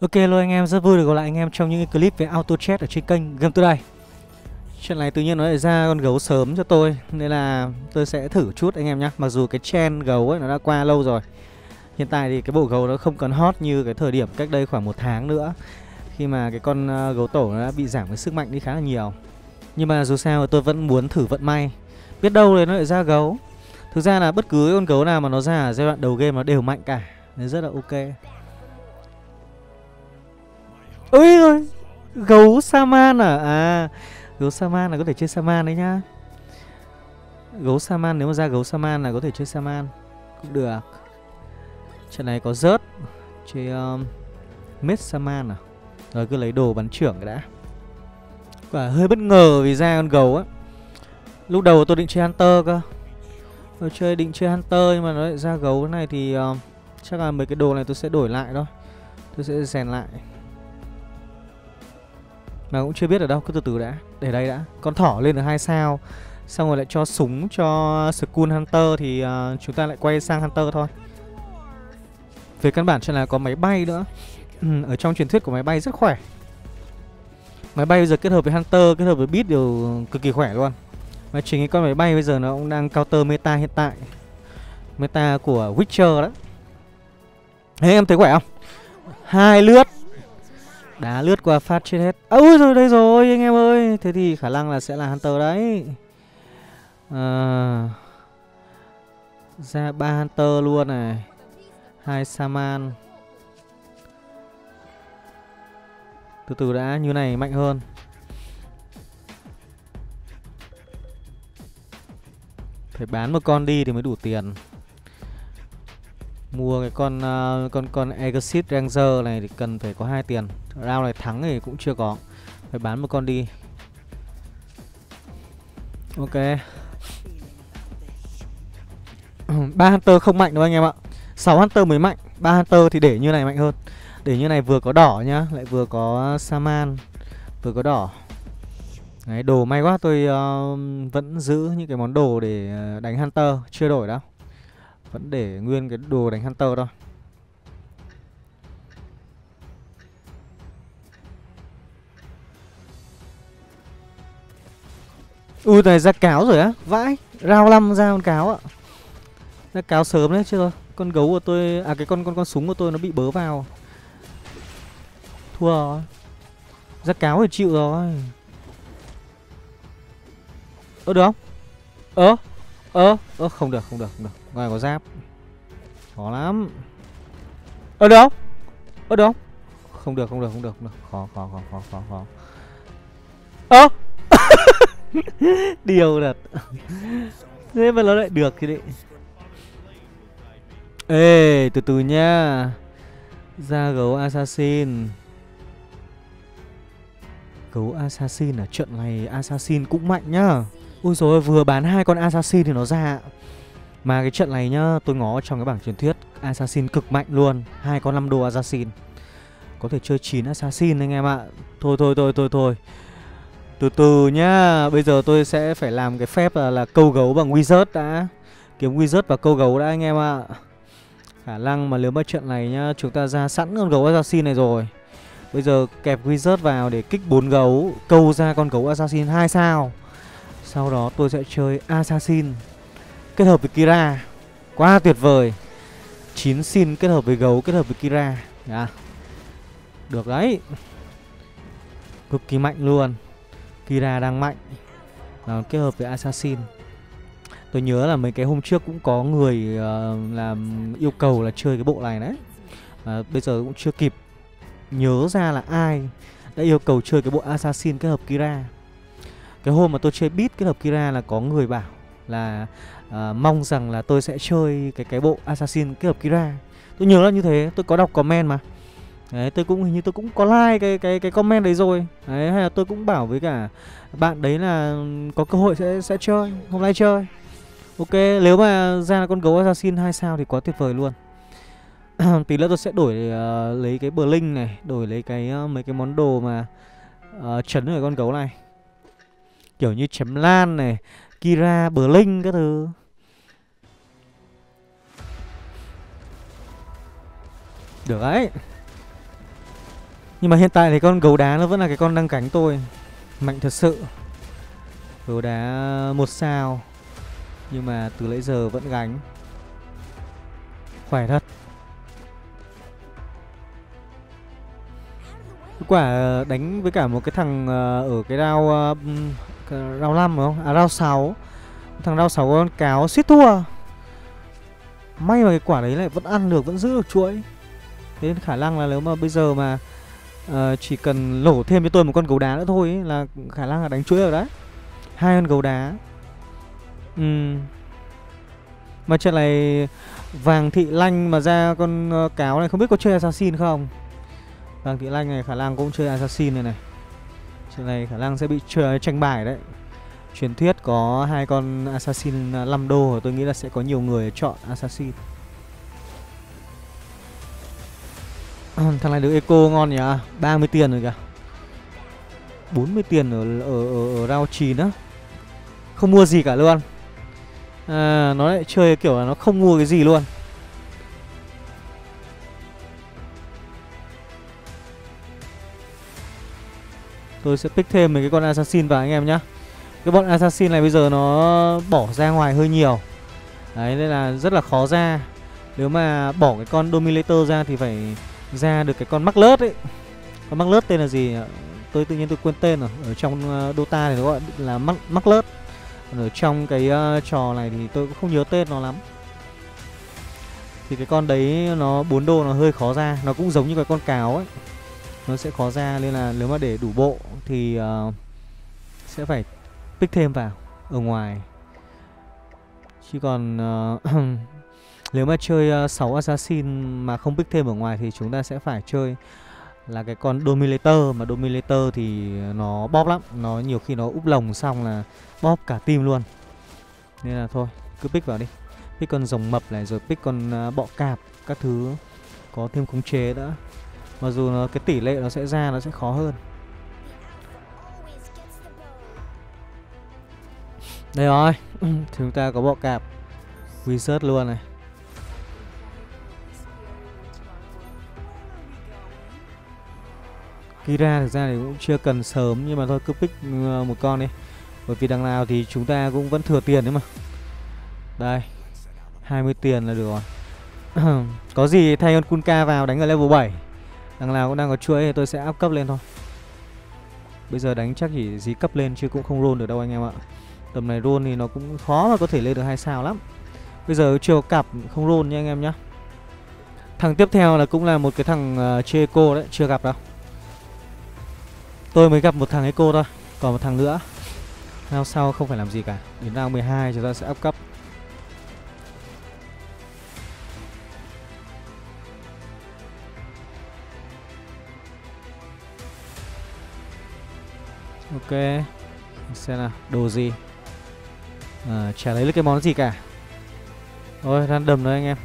Ok luôn anh em, rất vui được gặp lại anh em trong những cái clip về Autochess ở trên kênh GameToday. Chuyện này tự nhiên nó lại ra con gấu sớm cho tôi, nên là tôi sẽ thử chút anh em nhé. Mặc dù cái trend gấu ấy nó đã qua lâu rồi. Hiện tại thì cái bộ gấu nó không còn hot như cái thời điểm cách đây khoảng một tháng nữa, khi mà cái con gấu tổ nó đã bị giảm cái sức mạnh đi khá là nhiều. Nhưng mà dù sao tôi vẫn muốn thử vận may, biết đâu đấy nó lại ra gấu. Thực ra là bất cứ con gấu nào mà nó ra ở giai đoạn đầu game nó đều mạnh cả, nên rất là ok. Ôi ơi, gấu Saman à? À, gấu Saman là có thể chơi Saman đấy nhá. Gấu Saman, nếu mà ra gấu Saman là có thể chơi Saman cũng được. Trận này có rớt chơi Mết Saman à? Rồi cứ lấy đồ bắn trưởng đã. Quả hơi bất ngờ vì ra con gấu á. Lúc đầu tôi định chơi Hunter cơ, tôi định chơi Hunter, nhưng mà nó lại ra gấu này thì chắc là mấy cái đồ này tôi sẽ đổi lại thôi. Tôi sẽ rèn lại. Mà cũng chưa biết ở đâu, cứ từ từ đã. Để đây đã, con thỏ lên được 2 sao. Xong rồi lại cho súng cho Skull Hunter thì chúng ta lại quay sang Hunter thôi. Về căn bản cho là có máy bay nữa. Ở trong truyền thuyết của máy bay rất khỏe. Máy bay bây giờ kết hợp với Hunter, kết hợp với Beat đều cực kỳ khỏe luôn. Mà chính cái con máy bay bây giờ nó cũng đang counter meta hiện tại, meta của Witcher đó. Thế em thấy khỏe không? 2 lướt đá lướt qua phát chết hết. Ôi rồi đây rồi anh em ơi. Thế thì khả năng là sẽ là Hunter đấy. Ra 3 Hunter luôn này, 2 Saman. Từ từ đã, như này mạnh hơn. Phải bán một con đi thì mới đủ tiền. Mua cái con Aegis Ranger này thì cần phải có 2 tiền. Round này thắng thì cũng chưa có. Phải bán một con đi. Ok. 3 Hunter không mạnh đâu anh em ạ. 6 Hunter mới mạnh, 3 Hunter thì để như này mạnh hơn. Để như này vừa có đỏ nhá, lại vừa có Saman, vừa có đỏ. Đấy, đồ may quá tôi vẫn giữ những cái món đồ để đánh Hunter, chưa đổi đâu. Vẫn để nguyên cái đồ đánh Hunter thôi. Ui, này ra cáo rồi á, vãi, round 5 ra con cáo ạ. Ra cáo sớm đấy chứ rồi. Con gấu của tôi, à cái con súng của tôi nó bị bớ vào. Thua rồi. Ra cáo thì chịu rồi. Ơ được không? Không được. Ngoài có giáp. Khó lắm. Ơ được không? Không được. Khó. Ơ. Điều thật. Thế mà nó lại được thì đấy. Ê, từ từ nha. Ra gấu assassin. Gấu assassin à? Trận này assassin cũng mạnh nhá. Ôi dồi ôi, vừa bán 2 con assassin thì nó ra. Mà cái trận này nhá, tôi ngó trong cái bảng truyền thuyết assassin cực mạnh luôn. 2 con 5 đô assassin. Có thể chơi 9 assassin anh em ạ. Thôi. Từ từ nhá. Bây giờ tôi sẽ phải làm cái phép là câu gấu bằng wizard đã. Kiếm wizard và câu gấu đã anh em ạ. Khả năng mà nếu mà trận này nhá, chúng ta ra sẵn con gấu assassin này rồi. Bây giờ kẹp wizard vào để kích 4 gấu, câu ra con gấu assassin 2 sao. Sau đó tôi sẽ chơi assassin kết hợp với Kira. Quá tuyệt vời. 9 sin kết hợp với gấu, kết hợp với Kira. À, được đấy. Cực kỳ mạnh luôn. Kira đang mạnh. Đó, kết hợp với assassin. Tôi nhớ là mấy cái hôm trước cũng có người làm yêu cầu là chơi cái bộ này đấy. Bây giờ cũng chưa kịp nhớ ra là ai đã yêu cầu chơi cái bộ assassin kết hợp Kira. Cái hôm mà tôi chơi beat kết hợp Kira là có người bảo là mong rằng là tôi sẽ chơi cái bộ assassin kết hợp Kira. Tôi nhớ là như thế, tôi có đọc comment mà. Đấy, tôi cũng hình như tôi cũng có like cái comment đấy rồi. Đấy, hay là tôi cũng bảo với cả bạn đấy là có cơ hội sẽ chơi, hôm nay chơi. Ok, nếu mà ra là con gấu assassin 2 sao thì quá tuyệt vời luôn. Tí nữa tôi sẽ đổi lấy cái blink này, đổi lấy cái mấy cái món đồ mà chấn ở con gấu này. Kiểu như chấm lan này, Kira, blink các thứ. Được đấy. Nhưng mà hiện tại thì con gấu đá nó vẫn là cái con đang cánh tôi. Mạnh thật sự. Gấu đá 1 sao. Nhưng mà từ nãy giờ vẫn gánh. Khỏe thật. Quả đánh với cả một cái thằng ở cái round 5 đúng không? À round 6. Thằng round 6 con cáo suýt thua. May mà cái quả đấy lại vẫn ăn được, vẫn giữ được chuỗi. Thế khả năng là nếu mà bây giờ mà chỉ cần lổ thêm cho tôi một con gấu đá nữa thôi ấy, là khả năng là đánh chuỗi rồi đấy. 2 con gấu đá. Mà trận này Vàng Thị Lanh mà ra con cáo này không biết có chơi assassin không. Vàng Thị Lanh này khả năng cũng chơi assassin này này. Trận này khả năng sẽ bị tranh bài đấy. Truyền thuyết có 2 con assassin 5 đô và tôi nghĩ là sẽ có nhiều người chọn assassin. Thằng này được eco ngon nhỉ, 30 tiền rồi kìa. 40 tiền ở round 9 á. Không mua gì cả luôn. À, nó lại chơi kiểu là nó không mua cái gì luôn. Tôi sẽ pick thêm mấy cái con assassin vào anh em nhá. Cái bọn assassin này bây giờ nó bỏ ra ngoài hơi nhiều. Đấy nên là rất là khó ra. Nếu mà bỏ cái con dominator ra thì phải ra được cái con mắc lớt ấy. Con mắc lớt tên là gì? Tôi tự nhiên tôi quên tên rồi. Ở trong Dota thì nó gọi là mắc lớt. Còn ở trong cái trò này thì tôi cũng không nhớ tên nó lắm. Thì cái con đấy nó 4 đô nó hơi khó ra. Nó cũng giống như cái con cáo ấy. Nó sẽ khó ra nên là nếu mà để đủ bộ thì sẽ phải pick thêm vào ở ngoài. Chứ còn nếu mà chơi 6 assassin mà không pick thêm ở ngoài thì chúng ta sẽ phải chơi là cái con dominator. Mà dominator thì nó bóp lắm. Nó nhiều khi nó úp lồng xong là bóp cả team luôn. Nên là thôi cứ pick vào đi. Pick con rồng mập này rồi pick con bọ cạp. Các thứ có thêm khống chế đã. Mặc dù nó, cái tỷ lệ nó sẽ ra nó sẽ khó hơn. Đây rồi. Chúng ta có bọ cạp research luôn này. Kira thực ra thì cũng chưa cần sớm. Nhưng mà thôi cứ pick một con đi. Bởi vì đằng nào thì chúng ta cũng vẫn thừa tiền đấy mà. Đây 20 tiền là được rồi. Có gì thay con Kunka vào đánh ở level 7. Đằng nào cũng đang có chuỗi thì tôi sẽ up cấp lên thôi. Bây giờ đánh chắc chỉ dí cấp lên chứ cũng không roll được đâu anh em ạ. Tầm này roll thì nó cũng khó mà có thể lên được 2 sao lắm. Bây giờ chưa cặp không roll nha anh em nhá. Thằng tiếp theo là cũng là một cái thằng chơi eco đấy. Chưa gặp đâu. Tôi mới gặp một thằng eco thôi. Còn một thằng nữa. Nào sau không phải làm gì cả. Đến round 12 chúng ta sẽ up cấp. Ok. Xem nào. Đồ gì chả lấy được cái món gì cả. Ôi random đấy anh em.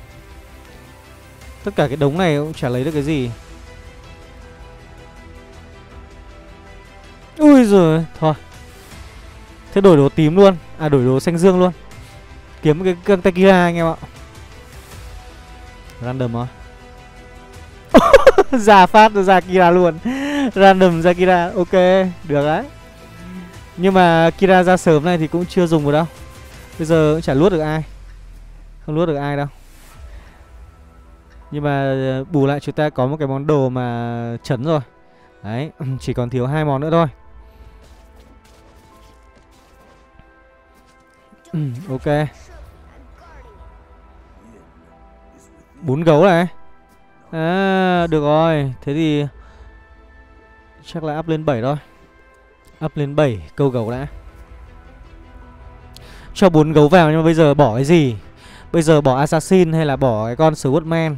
Tất cả cái đống này cũng chả lấy được cái gì. Ui giời. Thôi thế đổi đồ tím luôn. À đổi đồ xanh dương luôn. Kiếm cái căng tay Kira anh em ạ. Random hả? Giả phát ra Kira luôn. Random ra Kira. Ok. Được đấy. Nhưng mà Kira ra sớm này thì cũng chưa dùng được đâu. Bây giờ cũng chả luốt được ai. Không luốt được ai đâu. Nhưng mà bù lại chúng ta có một cái món đồ mà chấn rồi. Đấy. Chỉ còn thiếu 2 món nữa thôi. Ok. 4 gấu này. À được rồi. Thế thì chắc là up lên 7 thôi. Up lên 7 câu gấu đã. Cho 4 gấu vào nhưng mà bây giờ bỏ cái gì? Bây giờ bỏ assassin hay là bỏ cái con Swordman?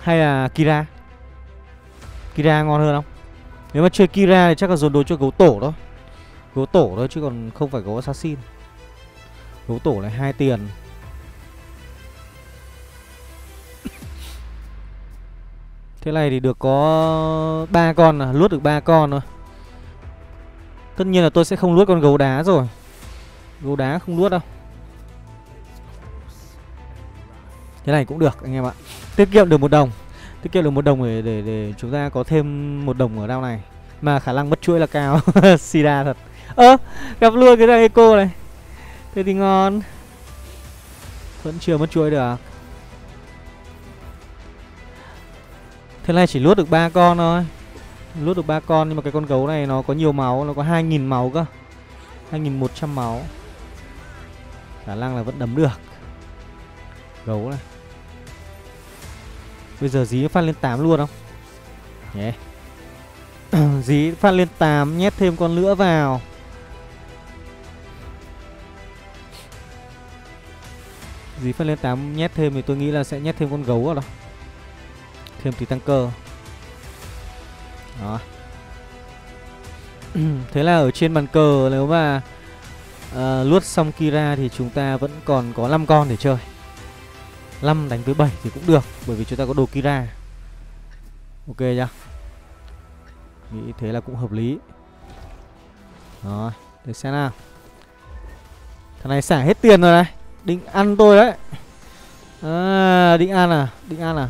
Hay là Kira? Kira ngon hơn không? Nếu mà chơi Kira thì chắc là dồn đồ cho gấu tổ thôi. Gấu tổ thôi chứ còn không phải gấu assassin. Gấu tổ này 2 tiền. Thế này thì được có 3 con à, luốt được 3 con thôi. Tất nhiên là tôi sẽ không luốt con gấu đá rồi. Gấu đá không luốt đâu. Thế này cũng được anh em ạ. Tiết kiệm được 1 đồng. tiết kiệm được 1 đồng để chúng ta có thêm 1 đồng ở round này. Mà khả năng mất chuỗi là cao. Sida thật. Ơ, gặp luôn cái thằng Eco này. Thế thì ngon. Vẫn chưa mất chuỗi được. Thế này chỉ lút được 3 con thôi. Lút được 3 con nhưng mà cái con gấu này nó có nhiều máu, nó có 2000 máu cơ. 2100 máu. Khả năng là vẫn đấm được. Gấu này. Bây giờ dí phát lên 8 luôn không? Nhé. Yeah. Dí phát lên 8, nhét thêm con nữa vào. Dí phát lên 8 nhét thêm thì tôi nghĩ là sẽ nhét thêm con gấu vào đó. Thêm tí tăng cơ. Đó. Thế là ở trên bàn cờ nếu mà luốt xong Kira thì chúng ta vẫn còn có 5 con để chơi. 5 đánh với 7 thì cũng được, bởi vì chúng ta có đồ Kira. Ok nhá. Nghĩ thế là cũng hợp lý. Rồi, để xem nào. Thằng này xả hết tiền rồi này. Định ăn tôi đấy. À, định ăn à? Định ăn à?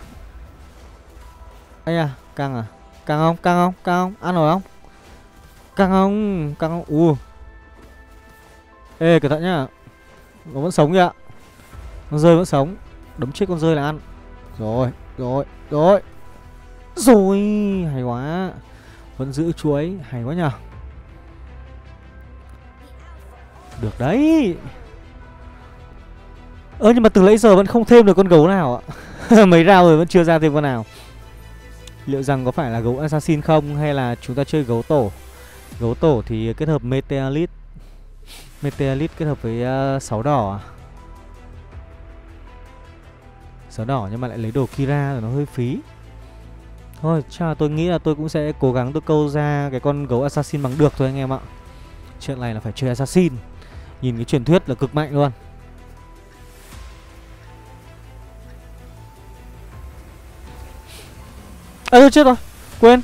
Anh à, căng à? Căng không? Căng không? Căng không? Ăn rồi không? Căng không? Căng không? U. Ê, cẩn thận nhá. Nó vẫn sống kìa. Con rơi vẫn sống. Đấm chết con rơi là ăn. Rồi, rồi, rồi. Rồi, hay quá. Vẫn giữ chuối, hay quá nhờ. Được đấy. Ơ nhưng mà từ nãy giờ vẫn không thêm được con gấu nào ạ. Mấy round rồi vẫn chưa ra thêm con nào. Liệu rằng có phải là gấu assassin không, hay là chúng ta chơi gấu tổ? Gấu tổ thì kết hợp meteorite. Meteorite kết hợp với 6 đỏ. 6 đỏ nhưng mà lại lấy đồ Kira rồi nó hơi phí. Thôi chắc là tôi nghĩ là tôi cũng sẽ cố gắng tôi câu ra cái con gấu assassin bằng được thôi anh em ạ. Chuyện này là phải chơi assassin. Nhìn cái truyền thuyết là cực mạnh luôn. À tôi chết rồi, quên.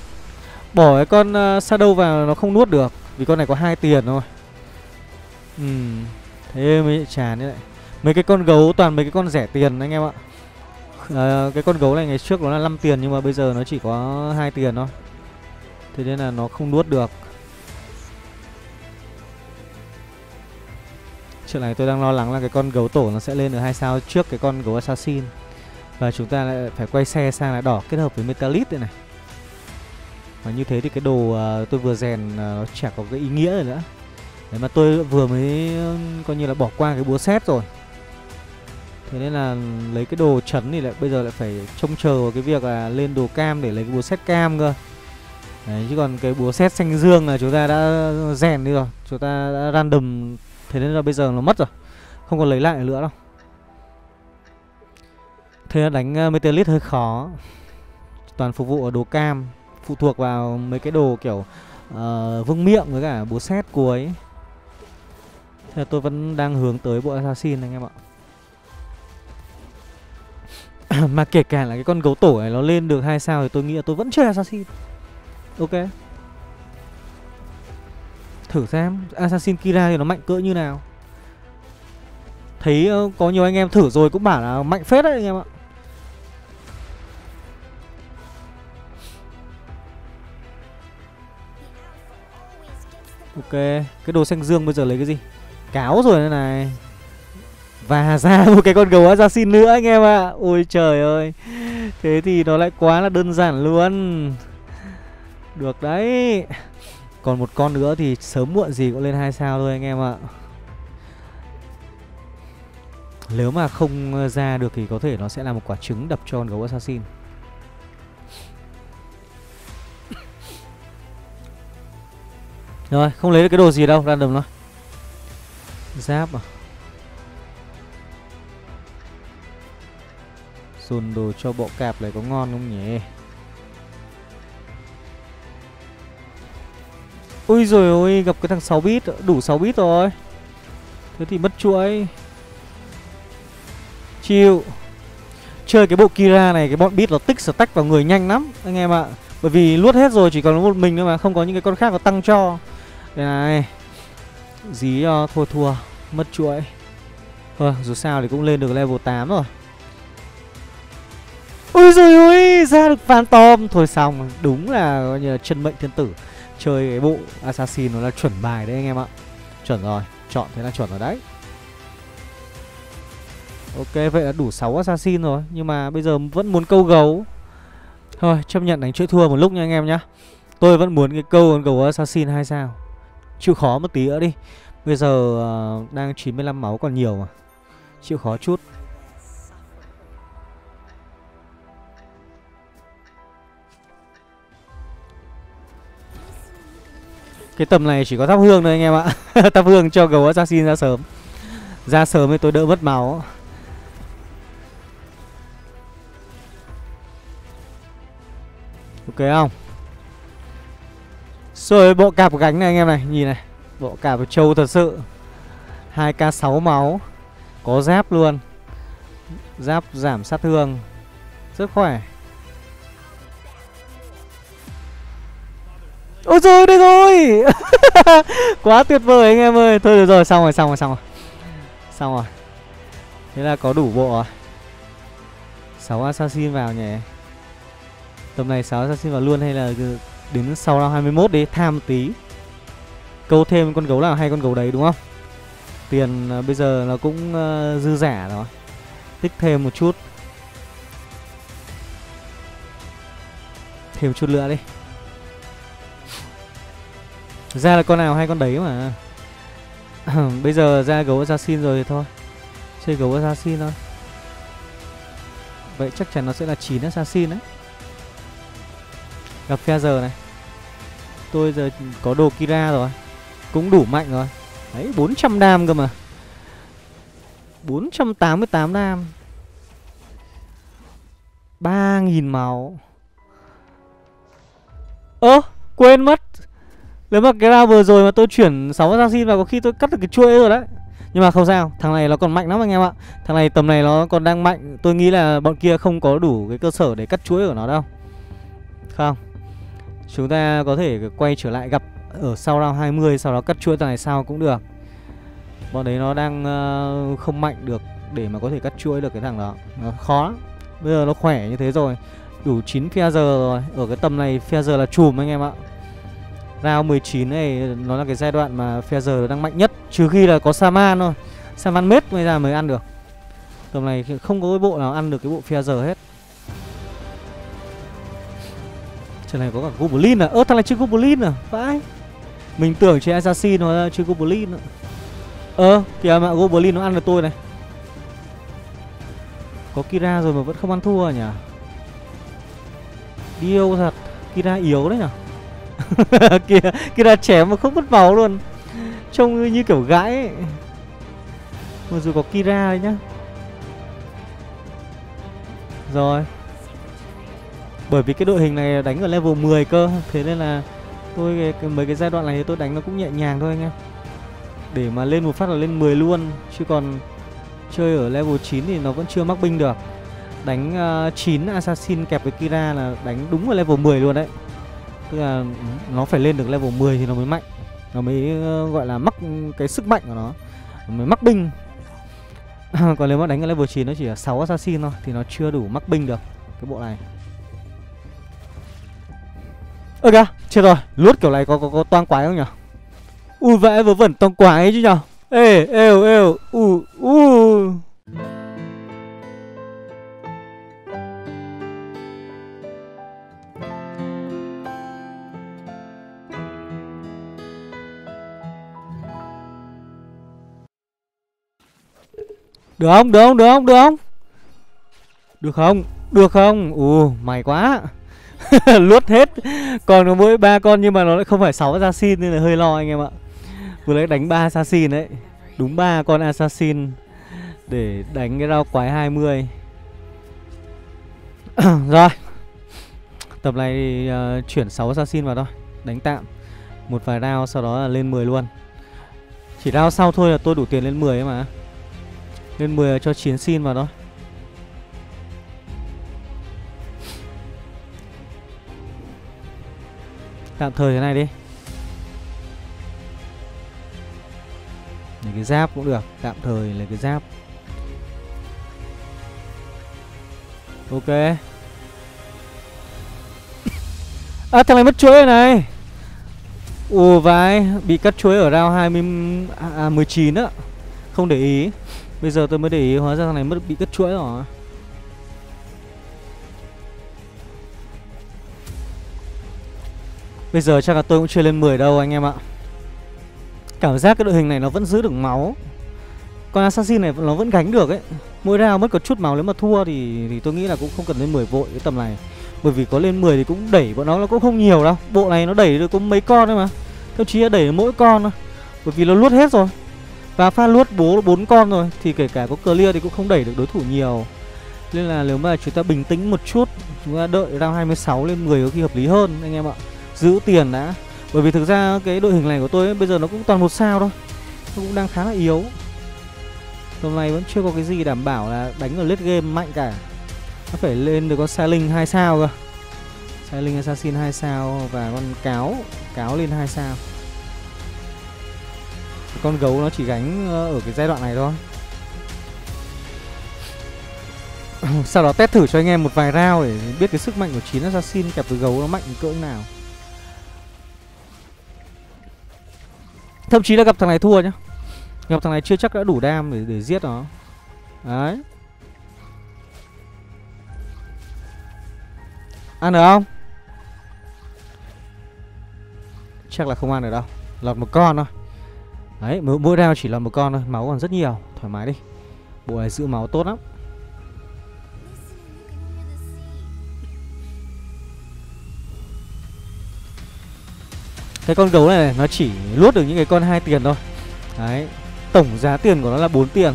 Bỏ cái con shadow vào nó không nuốt được. Vì con này có 2 tiền thôi. Thế mới chán đấy. Mấy cái con gấu toàn mấy cái con rẻ tiền anh em ạ. Cái con gấu này ngày trước nó là 5 tiền nhưng mà bây giờ nó chỉ có 2 tiền thôi. Thế nên là nó không nuốt được. Chuyện này tôi đang lo lắng là cái con gấu tổ nó sẽ lên được 2 sao trước cái con gấu assassin. Và chúng ta lại phải quay xe sang là đỏ kết hợp với metallic đây này. Và như thế thì cái đồ tôi vừa rèn nó chả có cái ý nghĩa rồi nữa. Đấy mà tôi vừa mới coi như là bỏ qua cái búa xét rồi. Thế nên là lấy cái đồ chấn thì lại bây giờ lại phải trông chờ vào cái việc là lên đồ cam để lấy cái búa xét cam cơ. Đấy chứ còn cái búa xét xanh dương là chúng ta đã rèn đi rồi. Chúng ta đã random. Thế nên là bây giờ nó mất rồi. Không còn lấy lại nữa đâu. Thế là đánh metallic hơi khó. Toàn phục vụ ở đồ cam. Phụ thuộc vào mấy cái đồ kiểu vương miệng với cả búa xét cuối. Thế là tôi vẫn đang hướng tới bộ assassin anh em ạ. Mà kể cả là cái con gấu tổ này nó lên được 2 sao thì tôi nghĩ là tôi vẫn chơi assassin. Ok. Thử xem assassin Kira thì nó mạnh cỡ như nào. Thấy có nhiều anh em thử rồi cũng bảo là mạnh phết đấy anh em ạ. Ok, cái đồ xanh dương bây giờ lấy cái gì? Cáo rồi đây này. Và ra một cái con gấu assassin nữa anh em ạ. Ôi trời ơi. Thế thì nó lại quá là đơn giản luôn. Được đấy. Còn một con nữa thì sớm muộn gì cũng lên 2 sao thôi anh em ạ. Nếu mà không ra được thì có thể nó sẽ là một quả trứng đập cho con gấu assassin. Rồi, không lấy được cái đồ gì đâu, random thôi. Giáp à? Dồn đồ cho bộ cạp này có ngon không nhỉ? Ui rồi ôi, gặp cái thằng 6 bit, đủ 6 bit rồi. Thế thì mất chuỗi. Chịu. Chơi cái bộ Kira này, cái bọn bit nó tích stack vào người nhanh lắm anh em ạ. Bởi vì luốt hết rồi chỉ còn một mình thôi mà, không có những cái con khác nó tăng cho. Đây này. Dí thôi thua, mất chuỗi. Thôi dù sao thì cũng lên được level 8 rồi. Ui dồi ôi, ra được Phantom. Thôi xong, đúng là coi như là chân mệnh thiên tử. Chơi cái bộ Assassin nó là chuẩn bài đấy anh em ạ. Chuẩn rồi, chọn thế là chuẩn rồi đấy. Ok, vậy là đủ 6 Assassin rồi. Nhưng mà bây giờ vẫn muốn câu gấu. Thôi, chấp nhận đánh chuỗi thua một lúc nha anh em nhá. Tôi vẫn muốn cái câu Assassin 2 sao. Chịu khó một tí nữa đi. Bây giờ đang 95 máu còn nhiều mà. Chịu khó chút. Cái tầm này chỉ có thắp hương thôi anh em ạ. Thắp hương cho gấu Assassin ra sớm. Ra sớm thì tôi đỡ mất máu. Ok không? Rồi bộ cạp gánh này anh em này. Nhìn này. Bộ cạp trâu thật sự. 2k6 máu. Có giáp luôn. Giáp giảm sát thương. Rất khỏe. Ôi trời, đây rồi. Quá tuyệt vời anh em ơi. Thôi được rồi, xong rồi. Thế là có đủ bộ rồi. 6 Assassin vào nhỉ. Tầm này 6 Assassin vào luôn hay là đến 6 round 21 đi, tham một tí. Câu thêm con gấu nào hay con gấu đấy đúng không? Tiền bây giờ nó cũng dư giả rồi. Tích thêm một chút. Thêm một chút nữa đi. Ra là con nào hay con đấy mà. Bây giờ ra gấu Assassin rồi thì thôi. Chơi gấu Assassin thôi. Vậy chắc chắn nó sẽ là 9 Assassin đấy. Gặp Feather này. Tôi giờ có đồ Kira rồi. Cũng đủ mạnh rồi. Đấy, 400 đam cơ mà. 488 đam. 3.000 máu. Ơ, quên mất. Nếu mà cái round vừa rồi mà tôi chuyển 6 Assassin vào có khi tôi cắt được cái chuỗi rồi đấy. Nhưng mà không sao, thằng này nó còn mạnh lắm anh em ạ. Thằng này tầm này nó còn đang mạnh. Tôi nghĩ là bọn kia không có đủ cái cơ sở để cắt chuỗi của nó đâu. Không. Chúng ta có thể quay trở lại gặp ở sau round 20. Sau đó cắt chuỗi thằng này sao cũng được. Bọn đấy nó đang không mạnh được để mà có thể cắt chuỗi được cái thằng đó. Nó khó lắm. Bây giờ nó khỏe như thế rồi. Đủ 9 Feather rồi. Ở cái tầm này Feather là chùm anh em ạ. Round 19 này nó là cái giai đoạn mà Feather đang mạnh nhất. Trừ khi là có Saman thôi. Saman mết mới ra mới ăn được. Tầm này không có cái bộ nào ăn được cái bộ Feather hết. Trận này có cả Goblin à. Ơ thằng này chưa Goblin à. Vãi. Mình tưởng chơi Assassin nó chưa Goblin à. Ơ kìa mà Goblin nó ăn được tôi này. Có Kira rồi mà vẫn không ăn thua à nhỉ. Điêu thật. Kira yếu đấy nhỉ. Kira chém mà không mất máu luôn. Trông như kiểu gãi ấy. Mặc dù có Kira đấy nhá. Rồi. Bởi vì cái đội hình này đánh ở level 10 cơ. Thế nên là tôi mấy cái giai đoạn này thì tôi đánh nó cũng nhẹ nhàng thôi anh em. Để mà lên một phát là lên 10 luôn. Chứ còn chơi ở level 9 thì nó vẫn chưa mắc binh được. Đánh 9 Assassin kẹp với Kira là đánh đúng ở level 10 luôn đấy. Tức là nó phải lên được level 10 thì nó mới mạnh. Nó mới gọi là mắc cái sức mạnh của nó. Nó mới mắc binh. Còn nếu mà đánh ở level 9 nó chỉ là 6 Assassin thôi. Thì nó chưa đủ mắc binh được cái bộ này. Ơ kìa, chết rồi, lút kiểu này có toang quái không nhỉ? Ui vãi vớ vẩn toang quái ấy chứ nhỉ? Ê, êu, êu, u, u. Được không, được không, được không, được không? Được không, được không? Ui, mày quá. Luốt hết. Còn có mỗi 3 con nhưng mà nó lại không phải 6 Assassin nên là hơi lo anh em ạ. Vừa lấy đánh 3 Assassin đấy. Đúng 3 con Assassin để đánh cái rau quái 20. Rồi. Tập này thì chuyển 6 Assassin vào thôi. Đánh tạm một vài round sau đó là lên 10 luôn. Chỉ round sau thôi là tôi đủ tiền lên 10 ấy mà. Lên 10 cho 9 Assassin vào thôi. Tạm thời thế này đi. Lấy cái giáp cũng được. Tạm thời lấy cái giáp. Ok. À, thằng này mất chuối này. Ồ vãi, bị cắt chuối ở round 19 á. Không để ý. Bây giờ tôi mới để ý, hóa ra thằng này mất bị cắt chuối rồi. Bây giờ chắc là tôi cũng chưa lên 10 đâu anh em ạ. Cảm giác cái đội hình này nó vẫn giữ được máu. Con assassin này nó vẫn gánh được ấy. Mỗi round mất có chút máu, nếu mà thua thì tôi nghĩ là cũng không cần lên 10 vội cái tầm này. Bởi vì có lên 10 thì cũng đẩy bọn nó cũng không nhiều đâu. Bộ này nó đẩy được có mấy con thôi mà. Thậm chí là đẩy được mỗi con thôi. Bởi vì nó luốt hết rồi. Và pha luốt 4 con rồi. Thì kể cả có clear thì cũng không đẩy được đối thủ nhiều. Nên là nếu mà chúng ta bình tĩnh một chút, chúng ta đợi round 26 lên 10 có khi hợp lý hơn anh em ạ. Giữ tiền đã. Bởi vì thực ra cái đội hình này của tôi ấy, bây giờ nó cũng toàn 1 sao thôi. Nó cũng đang khá là yếu. Hôm nay vẫn chưa có cái gì đảm bảo là đánh ở late game mạnh cả. Nó phải lên được con Sailing 2 sao cơ. Sailing Assassin 2 sao và con cáo lên 2 sao. Con gấu nó chỉ gánh ở cái giai đoạn này thôi. Sau đó test thử cho anh em một vài round để biết cái sức mạnh của 9 Assassin kẹp với gấu nó mạnh cỡ nào. Thậm chí là gặp thằng này thua nhá. Gặp thằng này chưa chắc đã đủ đam để giết nó. Đấy. Ăn được không? Chắc là không ăn được đâu. Lọt một con thôi. Đấy, mỗi round chỉ lọt một con thôi. Máu còn rất nhiều, thoải mái đi. Bộ này giữ máu tốt lắm. Cái con gấu này nó chỉ luốt được những cái con 2 tiền thôi. Đấy. Tổng giá tiền của nó là 4 tiền.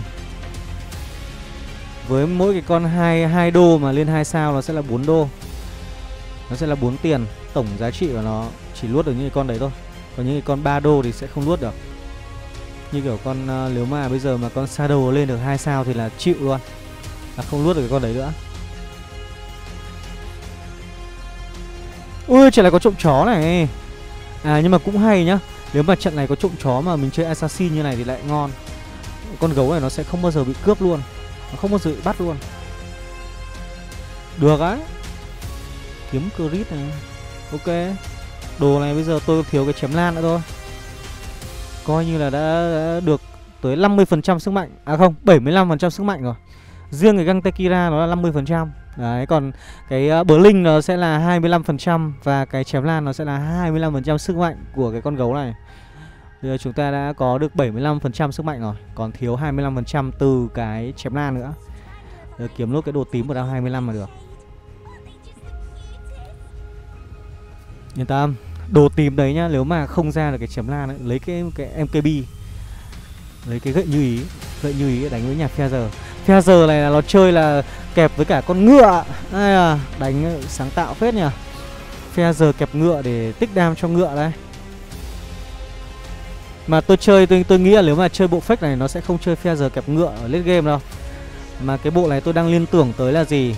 Với mỗi cái con 2 đô mà lên 2 sao nó sẽ là 4 đô. Nó sẽ là 4 tiền. Tổng giá trị của nó chỉ luốt được những cái con đấy thôi. Còn những cái con 3 đô thì sẽ không luốt được. Như kiểu con nếu mà bây giờ mà con Shadow lên được 2 sao thì là chịu luôn. Là không luốt được cái con đấy nữa. Ui, trận này có trộm chó này. À nhưng mà cũng hay nhá. Nếu mà trận này có trộm chó mà mình chơi assassin như này thì lại ngon. Con gấu này nó sẽ không bao giờ bị cướp luôn. Nó không bao giờ bị bắt luôn. Được á. Kiếm crit này. Ok. Đồ này bây giờ tôi thiếu cái chém lan nữa thôi. Coi như là đã được tới 50% sức mạnh. À không, 75% sức mạnh rồi. Riêng cái găng tay Kira nó là 50%. Đấy, còn cái bờ linh nó sẽ là 25%. Và cái chém lan nó sẽ là 25% sức mạnh của cái con gấu này. Bây giờ chúng ta đã có được 75% sức mạnh rồi. Còn thiếu 25% từ cái chém lan nữa. Giờ kiếm nốt cái đồ tím vào đao 25 là được. Yên tâm, đồ tím đấy nhá, nếu mà không ra được cái chém lan ấy, lấy cái MKB. Lấy cái gậy như ý để đánh với nhà Feather. Feather này là nó chơi là kẹp với cả con ngựa. À, đánh sáng tạo phết nhỉ. Feather kẹp ngựa để tích đam cho ngựa đấy. Mà tôi chơi, tôi nghĩ là nếu mà chơi bộ fake này nó sẽ không chơi Feather kẹp ngựa ở late game đâu. Mà cái bộ này tôi đang liên tưởng tới là gì?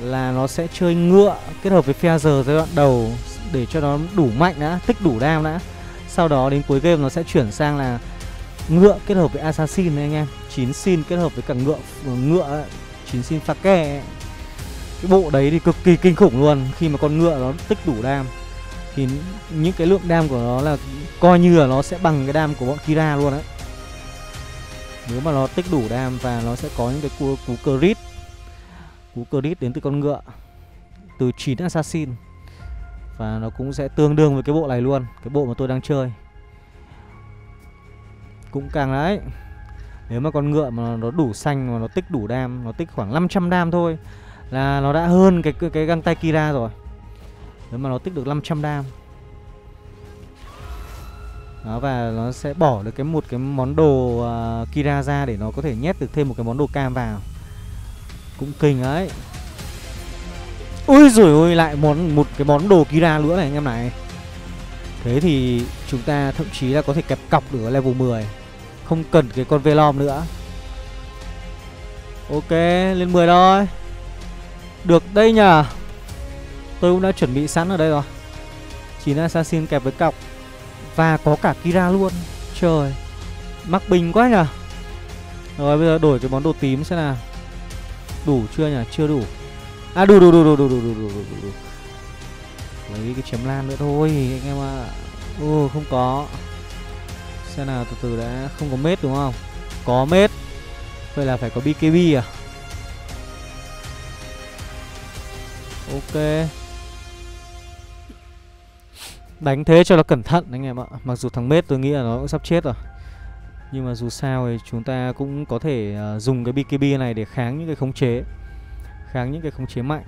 Là nó sẽ chơi ngựa kết hợp với Feather giai đoạn đầu để cho nó đủ mạnh đã, tích đủ đam đã. Sau đó đến cuối game nó sẽ chuyển sang là ngựa kết hợp với assassin này anh em. 9 sin kết hợp với cả ngựa 9 sin pha kè. Cái bộ đấy thì cực kỳ kinh khủng luôn. Khi mà con ngựa nó tích đủ đam thì những cái lượng đam của nó là coi như là nó sẽ bằng cái đam của bọn Kira luôn đấy. Nếu mà nó tích đủ đam và nó sẽ có những cái cú crit đến từ con ngựa, từ 9 assassin. Và nó cũng sẽ tương đương với cái bộ này luôn. Cái bộ mà tôi đang chơi cũng càng đấy. Nếu mà con ngựa mà nó đủ xanh, mà nó tích đủ đam, nó tích khoảng 500 đam thôi là nó đã hơn cái găng tay Kira rồi. Nếu mà nó tích được 500 đam đó, và nó sẽ bỏ được một cái món đồ Kira ra để nó có thể nhét được thêm một cái món đồ cam vào. Cũng kinh ấy. Ui rồi ôi, lại một cái món đồ Kira nữa này anh em này. Thế thì chúng ta thậm chí là có thể kẹp cọc được ở level 10. Không cần cái con Velom nữa. Ok, lên 10 thôi. Được đây nhờ. Tôi cũng đã chuẩn bị sẵn ở đây rồi. 9 assassin kẹp với cọc. Và có cả Kira luôn. Trời, mắc bình quá nhờ. Rồi bây giờ đổi cái món đồ tím xem nào. Đủ chưa nhỉ? Chưa đủ. À đủ. lấy cái chém lan nữa thôi anh em ạ. Ồ, không có. Xem nào, từ từ đã. Không có mết đúng không? Có mết. Vậy là phải có BKB à? Ok, đánh thế cho nó cẩn thận anh em ạ. Mặc dù thằng mết tôi nghĩ là nó cũng sắp chết rồi, nhưng mà dù sao thì chúng ta cũng có thể dùng cái BKB này để kháng những cái khống chế, kháng những cái khống chế mạnh.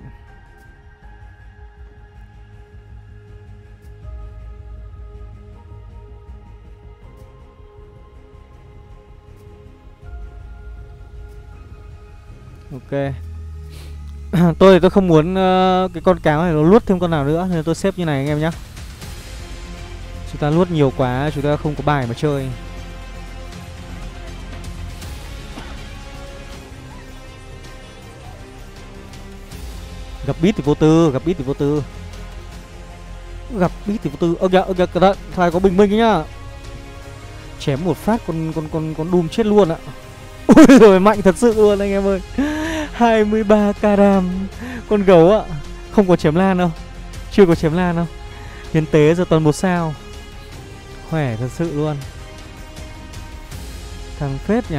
Ok. Tôi thì tôi không muốn cái con cáo này nó luốt thêm con nào nữa, nên tôi xếp như này anh em nhé. Chúng ta luốt nhiều quá, chúng ta không có bài mà chơi. Gặp beat thì vô tư, gặp beat thì vô tư. Gặp beat thì vô tư. Ơ kìa, ơ kìa, đó, thằng có bình minh ấy nhá. Chém một phát con Doom chết luôn ạ. Ôi rồi mạnh thật sự luôn anh em ơi. 23k đam. Con gấu ạ. Không có chém lan đâu. Chưa có chém lan đâu. Hiến tế giờ toàn 1 sao. Khỏe thật sự luôn. Thằng phết nhỉ.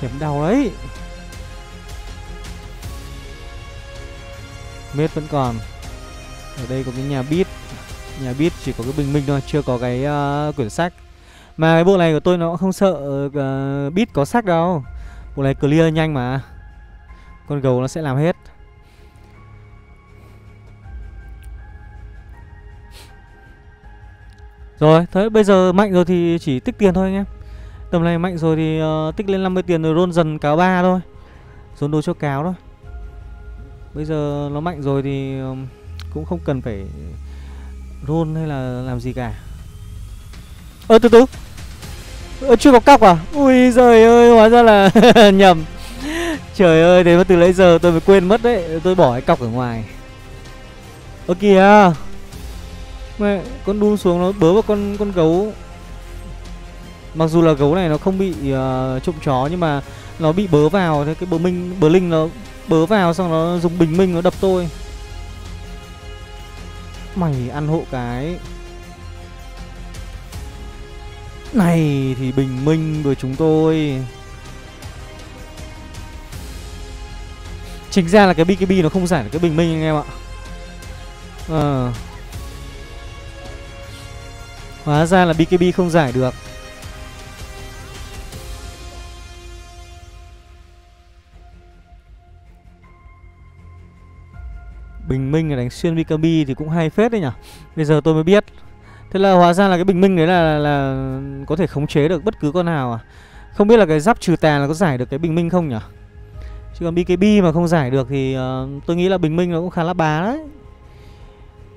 Chém đau đấy. Mết vẫn còn. Ở đây có cái nhà beat. Nhà beat chỉ có cái bình minh thôi. Chưa có cái quyển sách. Mà cái bộ này của tôi nó cũng không sợ beat có sách đâu. Bộ này clear nhanh mà. Con gấu nó sẽ làm hết. Rồi, thế bây giờ mạnh rồi thì chỉ tích tiền thôi anh em. Tầm này mạnh rồi thì tích lên 50 tiền rồi roll dần cáo 3 thôi. Dồn đồ cho cáo thôi. Bây giờ nó mạnh rồi thì cũng không cần phải roll hay là làm gì cả. Ơ từ từ. Chưa có cọc à? Ui giời ơi, hóa ra là nhầm. Trời ơi, đấy mà từ nãy giờ tôi mới quên mất đấy. Tôi bỏ cái cọc ở ngoài. Ơ kìa. Mẹ, con đun xuống nó bớ vào con gấu. Mặc dù là gấu này nó không bị trộm chó, nhưng mà nó bị bớ vào. Thế cái bờ linh nó bớ vào, xong nó dùng bình minh nó đập tôi. Mày ăn hộ cái này thì bình minh với chúng tôi. Chính ra là cái BKB nó không giải được cái bình minh anh em ạ. Hóa ra là BKB không giải được. Bình minh là đánh xuyên BKB thì cũng hay phết đấy nhỉ. Bây giờ tôi mới biết. Thế là hóa ra là cái bình minh đấy là có thể khống chế được bất cứ con nào à. Không biết là cái giáp trừ tà là có giải được cái bình minh không nhỉ. Chứ còn BKB mà không giải được thì tôi nghĩ là bình minh nó cũng khá là bá đấy.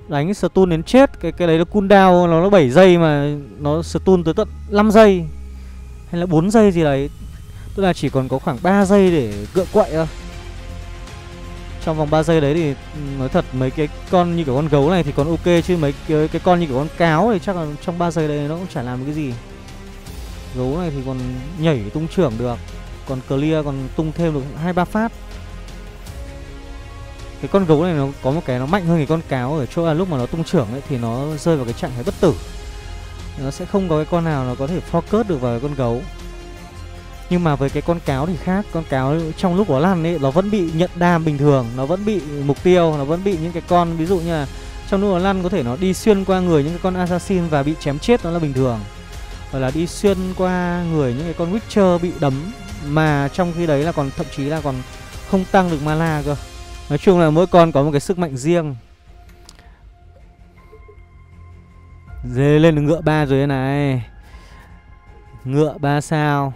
Đánh stun đến chết. Cái đấy nó cooldown nó 7 giây mà nó stun tới tận 5 giây hay là 4 giây gì đấy. Tức là chỉ còn có khoảng 3 giây để gượng quậy thôi. Trong vòng 3 giây đấy thì nói thật mấy cái con như kiểu con gấu này thì còn ok, chứ mấy cái con như kiểu con cáo thì chắc là trong 3 giây đấy nó cũng chả làm cái gì. Gấu này thì còn nhảy tung trưởng được, còn clear còn tung thêm được 2-3 phát. Cái con gấu này nó có một cái nó mạnh hơn cái con cáo ở chỗ là lúc mà nó tung trưởng ấy thì nó rơi vào cái trạng thái bất tử. Nó sẽ không có cái con nào nó có thể focus được vào cái con gấu. Nhưng mà với cái con cáo thì khác. Con cáo trong lúc nó lăn ấy, nó vẫn bị nhận đam bình thường, nó vẫn bị mục tiêu, nó vẫn bị những cái con ví dụ như là trong lúc nó lăn có thể nó đi xuyên qua người những cái con assassin và bị chém chết, nó là bình thường. Hoặc là đi xuyên qua người những cái con Witcher bị đấm, mà trong khi đấy là còn thậm chí là còn không tăng được mana cơ. Nói chung là mỗi con có một cái sức mạnh riêng. Dê lên được ngựa 3 rồi đây này. Ngựa 3 sao.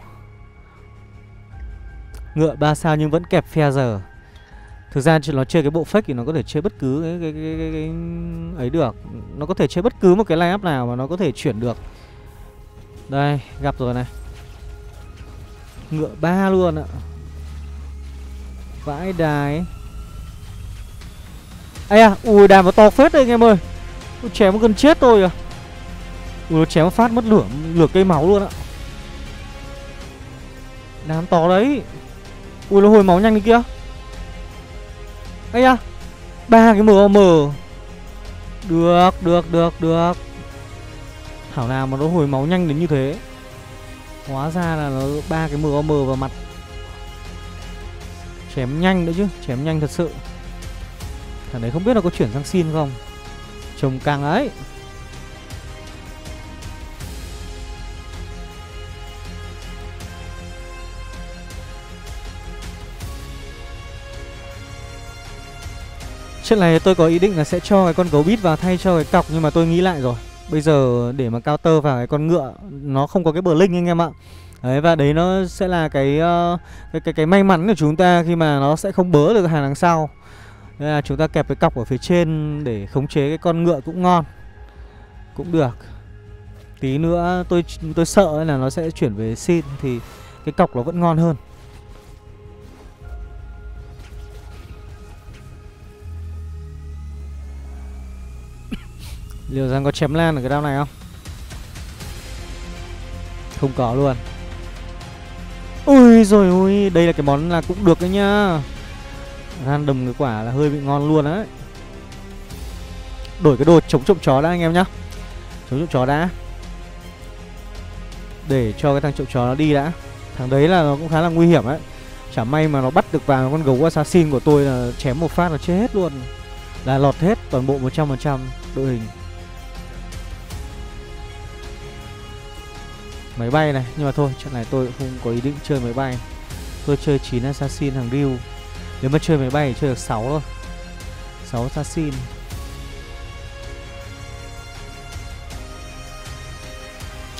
Ngựa 3 sao nhưng vẫn kẹp Feather. Thực ra nó chơi cái bộ fake thì nó có thể chơi bất cứ cái ấy được. Nó có thể chơi bất cứ một cái line up nào mà nó có thể chuyển được. Đây, gặp rồi này. Ngựa 3 luôn ạ. Vãi đài. Ây à, ui đàm nó to phết đấy anh em ơi. Nó chém gần chết tôi à. Ui nó chém phát mất lửa cây máu luôn ạ. Đàm to đấy. Ui nó hồi máu nhanh đi kia. Ây da, 3 cái MM Được. Thảo nào mà nó hồi máu nhanh đến như thế. Hóa ra là nó ba cái MOM vào mặt. Chém nhanh nữa chứ, chém nhanh thật sự. Thằng đấy không biết là có chuyển sang xin không. Trông càng ấy. Trước này tôi có ý định là sẽ cho cái con gấu bít vào thay cho cái cọc, nhưng mà tôi nghĩ lại rồi. Bây giờ để mà counter vào cái con ngựa nó không có cái bờ linh anh em ạ. Đấy, và đấy nó sẽ là cái may mắn của chúng ta khi mà nó sẽ không bớ được hàng đằng sau. Nên là chúng ta kẹp cái cọc ở phía trên để khống chế cái con ngựa cũng ngon. Cũng được. Tí nữa tôi sợ là nó sẽ chuyển về xin thì cái cọc nó vẫn ngon hơn. Liệu rằng có chém lan ở cái đao này không? Không có luôn. Ui rồi ui, đây là cái món là cũng được đấy nhá. Random cái quả là hơi bị ngon luôn đấy. Đổi cái đồ chống trộm chó đã anh em nhá. Chống trộm chó đã. Để cho cái thằng trộm chó nó đi đã. Thằng đấy là nó cũng khá là nguy hiểm đấy. Chả may mà nó bắt được vào con gấu assassin của tôi là chém một phát là chết hết luôn. Là lọt hết toàn bộ 100% đội hình. Máy bay này, nhưng mà thôi, trận này tôi cũng không có ý định chơi máy bay. Tôi chơi 9 assassin hàng riu. Nếu mà chơi máy bay thì chơi được 6 thôi. 6 assassin.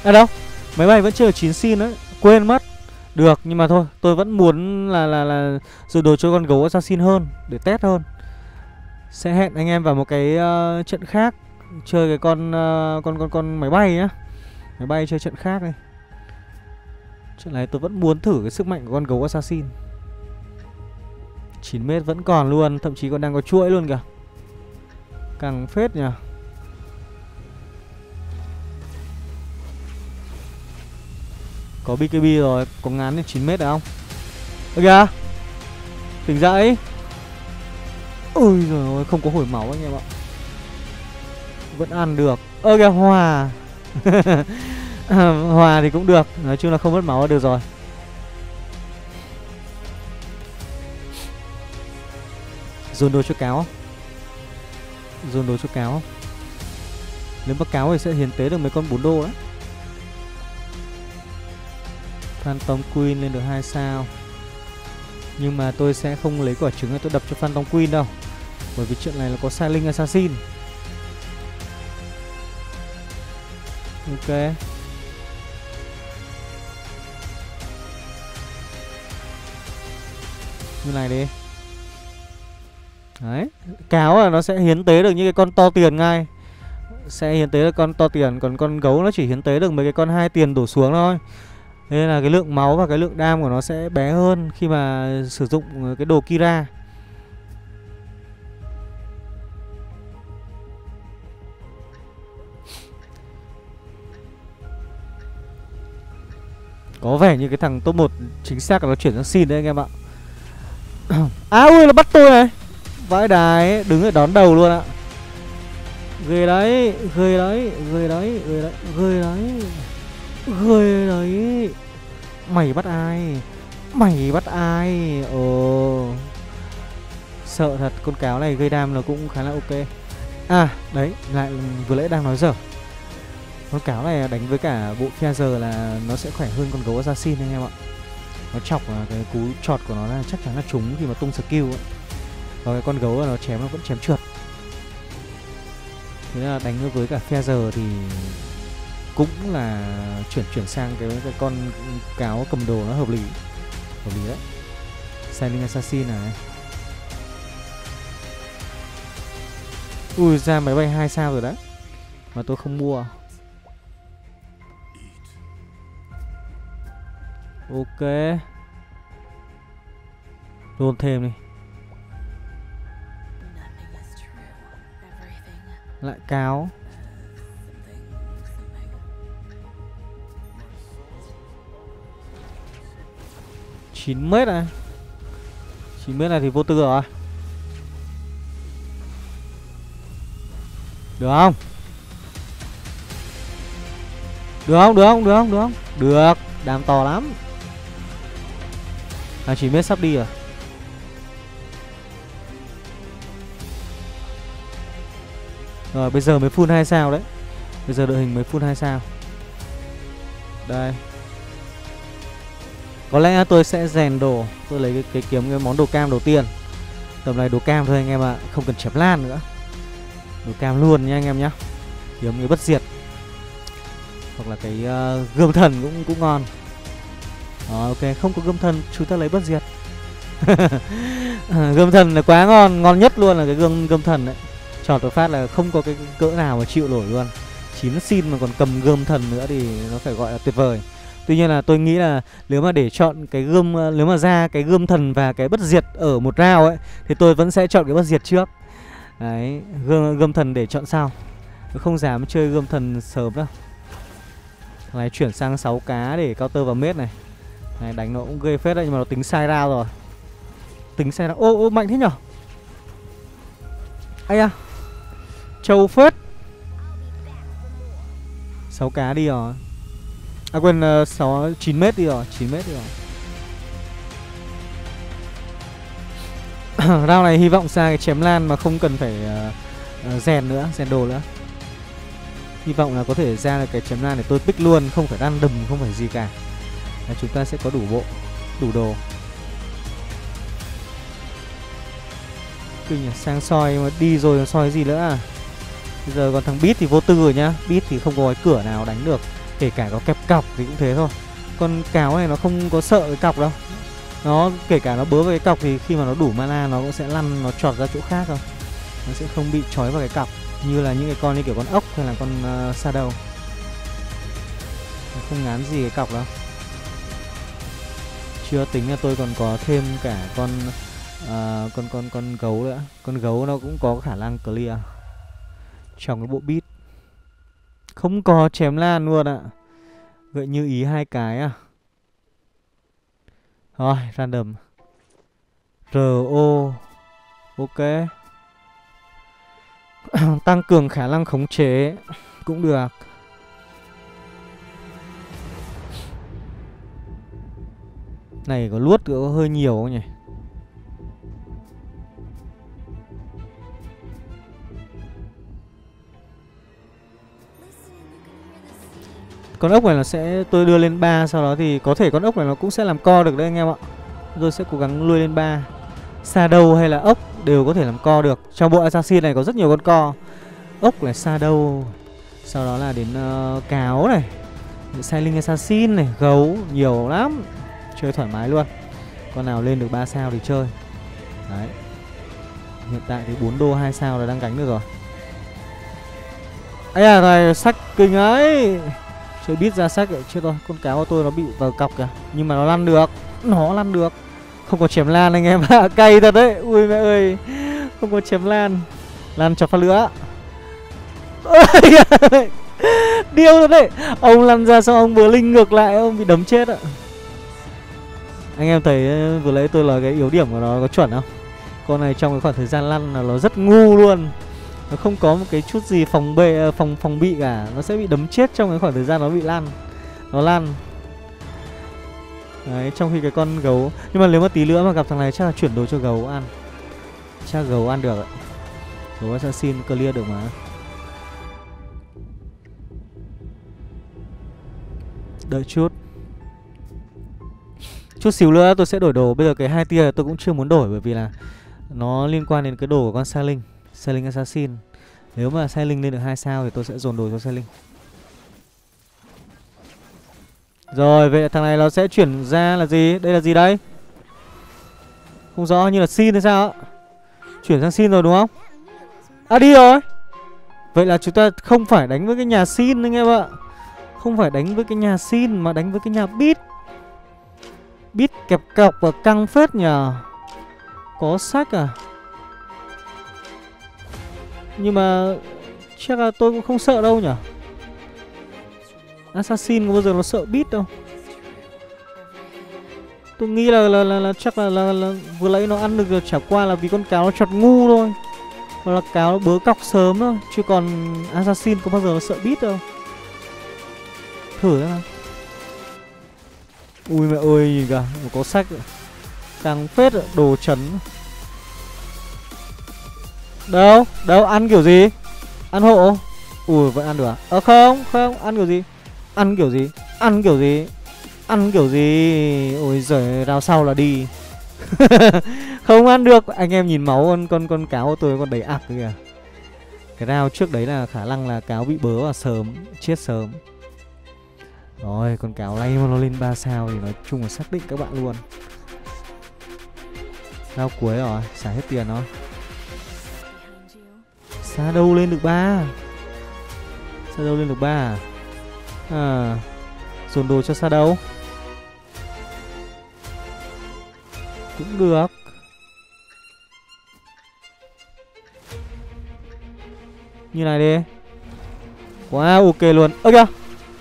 À đâu, máy bay vẫn chơi được 9 sin đấy, quên mất. Được, nhưng mà thôi, tôi vẫn muốn là rồi đồ chơi con gấu assassin hơn để test hơn. Sẽ hẹn anh em vào một cái trận khác chơi cái con máy bay nhá. Máy bay chơi trận khác đây. Trận này tôi vẫn muốn thử cái sức mạnh của con gấu assassin. 9m vẫn còn luôn, thậm chí còn đang có chuỗi luôn kìa. Càng phết nhỉ. Có BKB rồi, có ngán đến 9m được không? Ơ kìa. Tỉnh dậy. Ôi giời ơi, không có hồi máu anh em ạ. Vẫn ăn được. Ơ kìa, hòa. Hòa thì cũng được. Nói chung là không mất máu là được rồi. Dồn đồ cho cáo. Dồn đồ cho cáo. Nếu mà cáo thì sẽ hiến tế được mấy con 4 đô đấy. Phantom Queen lên được 2 sao. Nhưng mà tôi sẽ không lấy quả trứng, tôi đập cho Phantom Queen đâu. Bởi vì chuyện này là có Sailing Assassin. Ok. Như này đi. Đấy. Cáo là nó sẽ hiến tế được những cái con to tiền ngay. Sẽ hiến tế được con to tiền. Còn con gấu nó chỉ hiến tế được mấy cái con 2 tiền đổ xuống thôi. Nên là cái lượng máu và cái lượng đam của nó sẽ bé hơn khi mà sử dụng cái đồ Kira. Có vẻ như cái thằng top 1 chính xác là nó chuyển sang xin đấy anh em ạ. À ui, nó bắt tôi này. Vãi đài, đứng ở đón đầu luôn ạ. Ghê đấy, ghê đấy, ghê đấy, ghê đấy, ghê đấy. Người đấy. Mày bắt ai? Mày bắt ai? Ồ. Sợ thật, con cáo này gây đam nó cũng khá là ok. À, đấy, lại vừa nãy đang nói dở. Con cáo này đánh với cả bộ Feather là nó sẽ khỏe hơn con gấu assassin anh em ạ. Nó chọc cái cú chọt của nó là chắc chắn là trúng khi mà tung skill ấy. Còn cái con gấu là nó chém nó vẫn chém trượt. Thế là đánh với cả Feather thì cũng là chuyển sang cái con cáo cầm đồ nó hợp lý đấy. Sailing Assassin này. Ui, ra máy bay 2 sao rồi đấy mà tôi không mua. Ok, roll thêm đi. Lại cáo. Chín mét này, 9m này thì vô tư rồi. Được không? Được không? Được không? Được không? Được không? Được, đam to lắm. 29m sắp đi rồi. Rồi bây giờ mới full 2 sao đấy. Bây giờ đội hình mới full 2 sao. Đây. Có lẽ tôi sẽ rèn đồ. Tôi lấy cái kiếm, cái món đồ cam đầu tiên. Tầm này đồ cam thôi anh em ạ, không cần chém lan nữa. Đồ cam luôn nha anh em nhá. Kiếm cái bất diệt hoặc là cái gươm thần cũng ngon. Đó, ok, không có gươm thần chúng ta lấy bất diệt. Gươm thần là quá ngon, ngon nhất luôn là cái gươm thần đấy. Tròn tôi phát là không có cái cỡ nào mà chịu nổi luôn. 9 xin mà còn cầm gươm thần nữa thì nó phải gọi là tuyệt vời. Tuy nhiên là tôi nghĩ là nếu mà để chọn cái gươm, nếu mà ra cái gươm thần và cái bất diệt ở một round ấy thì tôi vẫn sẽ chọn cái bất diệt trước. Đấy, gươm thần để chọn sau. Tôi không dám chơi gươm thần sớm đâu. Thằng này chuyển sang 6 cá để counter vào mết này. Này đánh nó cũng ghê phết đấy, nhưng mà nó tính sai round rồi. Tính sai round. Ô, mạnh thế nhở? Ây da. Châu phết. 6 cá đi rồi. À quên, 9m đi rồi, 9m đi rồi. Round này hy vọng ra cái chém lan mà không cần phải rèn nữa, rèn đồ nữa. Hy vọng là có thể ra được cái chém lan để tôi pick luôn, không phải đan đầm, không phải gì cả. Đấy, chúng ta sẽ có đủ bộ, đủ đồ. Kinh nhỉ, sang soi mà đi rồi soi gì nữa à. Bây giờ còn thằng Beat thì vô tư rồi nhá. Beat thì không có cái cửa nào đánh được. Kể cả có kẹp cọc thì cũng thế thôi. Con cáo này nó không có sợ cái cọc đâu. Nó kể cả nó bớ vào cái cọc thì khi mà nó đủ mana nó cũng sẽ lăn, nó trọt ra chỗ khác thôi. Nó sẽ không bị trói vào cái cọc như là những cái con như kiểu con ốc hay là con sa đầu. Nó không ngán gì cái cọc đâu. Chưa tính là tôi còn có thêm cả con gấu nữa. Con gấu nó cũng có khả năng clear trong cái bộ beat. Không có chém lan luôn ạ. Gợi như ý 2 cái à. Rồi, random. RO. Ok. Tăng cường khả năng khống chế cũng được. Này có luốt có hơi nhiều không nhỉ? Con ốc này nó sẽ tôi đưa lên 3, sau đó thì có thể con ốc này nó cũng sẽ làm co được đấy anh em ạ. Tôi sẽ cố gắng nuôi lên 3. Shadow hay là ốc đều có thể làm co được. Trong bộ assassin này có rất nhiều con co. Ốc này, shadow, sau đó là đến cáo này, Sailing assassin này, gấu, nhiều lắm. Chơi thoải mái luôn. Con nào lên được 3 sao thì chơi. Đấy. Hiện tại thì 4 đô 2 sao là đang gánh được rồi. Ây à, này sách kinh ấy. Chơi biết ra sách vậy chứ thôi. Con cáo của tôi nó bị vào cọc kìa. Nhưng mà nó lăn được. Nó lăn được. Không có chém lan anh em ạ. Cay thật đấy. Ui mẹ ơi. Không có chém lan. Lan chọc phát lửa. Điêu thật đấy. Ông lăn ra xong ông bờ linh ngược lại. Ông bị đấm chết ạ. Anh em thấy vừa lấy tôi là cái yếu điểm của nó có chuẩn không? Con này trong cái khoảng thời gian lăn là nó rất ngu luôn. Nó không có một cái chút gì phòng bị cả. Nó sẽ bị đấm chết trong cái khoảng thời gian nó bị lăn. Nó lăn. Đấy, trong khi cái con gấu. Nhưng mà nếu mà tí nữa mà gặp thằng này chắc là chuyển đồ cho gấu ăn. Chắc gấu ăn được ạ. Gấu assassin clear được mà. Đợi chút. Chút xíu nữa tôi sẽ đổi đồ. Bây giờ cái 2 tia tôi cũng chưa muốn đổi bởi vì là nó liên quan đến cái đồ của con Sailing. Sailing assassin. Nếu mà Sailing lên được 2 sao thì tôi sẽ dồn đồ cho Sailing. Rồi vậy thằng này nó sẽ chuyển ra là gì? Đây là gì đây? Không rõ, như là xin hay sao ạ? Chuyển sang xin rồi đúng không? À đi rồi. Vậy là chúng ta không phải đánh với cái nhà xin anh em ạ. Không phải đánh với cái nhà xin mà đánh với cái nhà bit. Bít kẹp cọc và căng phết nhờ. Có sách à. Nhưng mà chắc là tôi cũng không sợ đâu nhở. Assassin có bao giờ nó sợ bít đâu. Tôi nghĩ là chắc là vừa lấy nó ăn được. Chả qua là vì con cáo nó chọt ngu thôi. Mà là cáo bớ cọc sớm thôi, chứ còn assassin có bao giờ nó sợ bít đâu. Thử ra. Ui mẹ ơi, nhìn kìa, có sách. Càng phết đồ chấn. Đâu, đâu, ăn kiểu gì? Ăn hộ. Ui, vẫn ăn được à? Ờ không, không, ăn kiểu gì? Ăn kiểu gì? Ăn kiểu gì? Ăn kiểu gì? Ôi giời, rào sau là đi. Không ăn được. Anh em nhìn máu con cáo tôi còn đầy ạc kìa. Cái rau trước đấy là khả năng là cáo bị bớ và sớm, chết sớm. Rồi, con cáo lay nó lên 3 sao thì nói chung là xác định các bạn luôn. Rau cuối rồi, xả hết tiền thôi. Xa đâu lên được 3. Xa đâu lên được 3 à? À, dồn đồ cho xa đâu cũng được. Như này đi. Quá wow, ok luôn. Ơ kìa,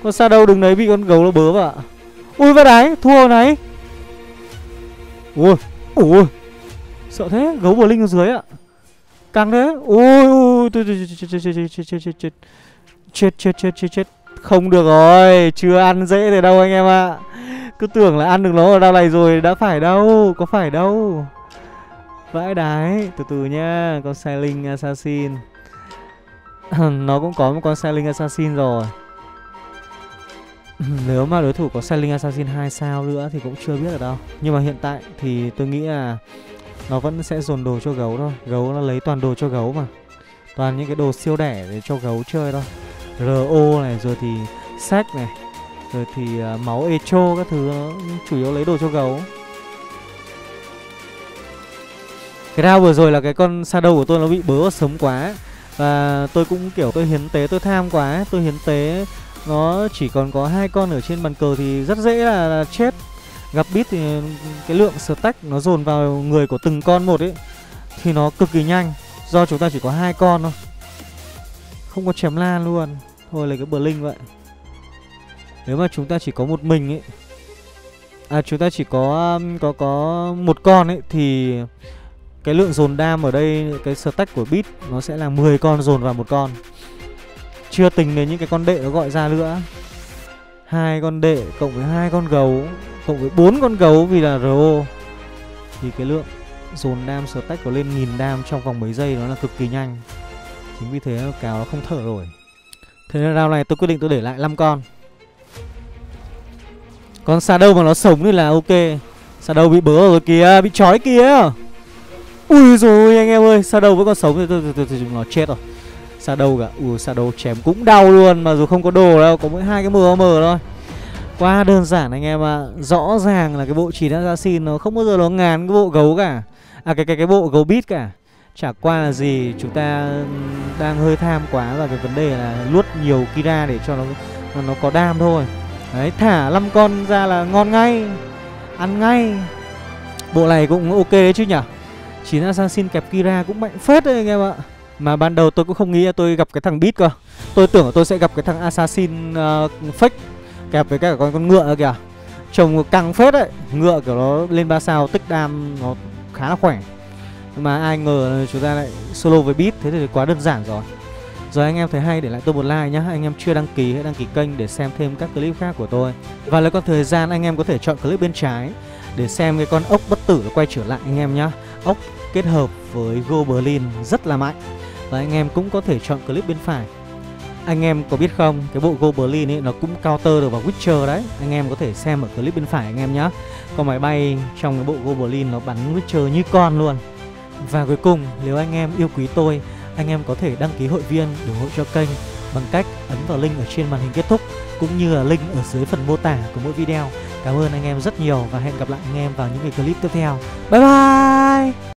con xa đâu đứng đấy bị con gấu nó bớ vào. Ui vào đấy, thua vào đấy. Ui, ui. Sợ thế, gấu bờ linh ở dưới ạ. Căng thế. Ui ui, chết. Không được rồi, chưa ăn dễ thế đâu anh em ạ. Cứ tưởng là ăn được nó ở đâu này rồi, đã phải đâu, có phải đâu. Vãi đái, từ từ nhá, con Sailing Assassin. Nó cũng có một con Sailing Assassin rồi. Nếu mà đối thủ có Sailing Assassin 2 sao nữa thì cũng chưa biết ở đâu. Nhưng mà hiện tại thì tôi nghĩ là nó vẫn sẽ dồn đồ cho gấu thôi. Gấu nó lấy toàn đồ cho gấu mà. Toàn những cái đồ siêu đẻ để cho gấu chơi thôi. RO này, rồi thì sách này, rồi thì máu echo các thứ, chủ yếu lấy đồ cho gấu. Cái round vừa rồi là cái con shadow của tôi nó bị bớ sớm quá. Và tôi cũng kiểu tôi hiến tế, tôi tham quá, tôi hiến tế. Nó chỉ còn có 2 con ở trên bàn cờ thì rất dễ là chết. Gặp beat thì cái lượng stack nó dồn vào người của từng con một ấy thì nó cực kỳ nhanh. Do chúng ta chỉ có 2 con thôi, không có chém lan luôn. Thôi lấy cái bờ linh vậy. Nếu mà chúng ta chỉ có một mình ấy, à chúng ta chỉ có một con ấy, thì cái lượng dồn đam ở đây, cái stack của beat nó sẽ là 10 con dồn vào một con. Chưa tính đến những cái con đệ nó gọi ra nữa. 2 con đệ cộng với 2 con gấu cộng với 4 con gấu vì là RO, thì cái lượng dồn đam stack có lên 1000 đam trong vòng mấy giây, nó là cực kỳ nhanh. Chính vì thế cáo nó không thở nổi. Thế nên round này tôi quyết định tôi để lại 5 con. Con shadow mà nó sống thì là ok. Shadow bị bớ rồi kìa, bị trói kìa. Ui rồi anh em ơi, shadow vẫn còn sống thì tôi nó chết rồi. Shadow cả, ui shadow chém cũng đau luôn mà dù không có đồ đâu, có mỗi 2 cái MM thôi. Quá đơn giản anh em ạ. Rõ ràng là cái bộ chỉ assassin nó không bao giờ nó ngán cái bộ gấu cả. À cái bộ gấu beat cả. Chả qua là gì, chúng ta đang hơi tham quá và cái vấn đề là luốt nhiều Kira để cho nó có đam thôi. Đấy, thả 5 con ra là ngon ngay. Ăn ngay. Bộ này cũng ok đấy chứ nhỉ. 9 assassin kẹp Kira cũng mạnh phết đấy anh em ạ. Mà ban đầu tôi cũng không nghĩ là tôi gặp cái thằng beat cơ. Tôi tưởng tôi sẽ gặp cái thằng assassin fake kẹp với cả con ngựa kìa. Trông căng phết đấy. Ngựa kiểu nó lên 3 sao tích đam nó khá là khỏe. Nhưng mà ai ngờ chúng ta lại solo với beat. Thế thì quá đơn giản rồi. Rồi anh em thấy hay để lại tôi một like nhá. Anh em chưa đăng ký hãy đăng ký kênh để xem thêm các clip khác của tôi. Và lấy con thời gian anh em có thể chọn clip bên trái để xem cái con ốc bất tử nó quay trở lại anh em nhá. Ốc kết hợp với Goblin rất là mạnh. Và anh em cũng có thể chọn clip bên phải. Anh em có biết không, cái bộ Goblin ấy nó cũng counter được vào Witcher đấy. Anh em có thể xem ở clip bên phải anh em nhá. Con máy bay trong cái bộ Goblin nó bắn Witcher như con luôn. Và cuối cùng, nếu anh em yêu quý tôi, anh em có thể đăng ký hội viên ủng hộ cho kênh bằng cách ấn vào link ở trên màn hình kết thúc cũng như là link ở dưới phần mô tả của mỗi video. Cảm ơn anh em rất nhiều và hẹn gặp lại anh em vào những cái clip tiếp theo. Bye bye!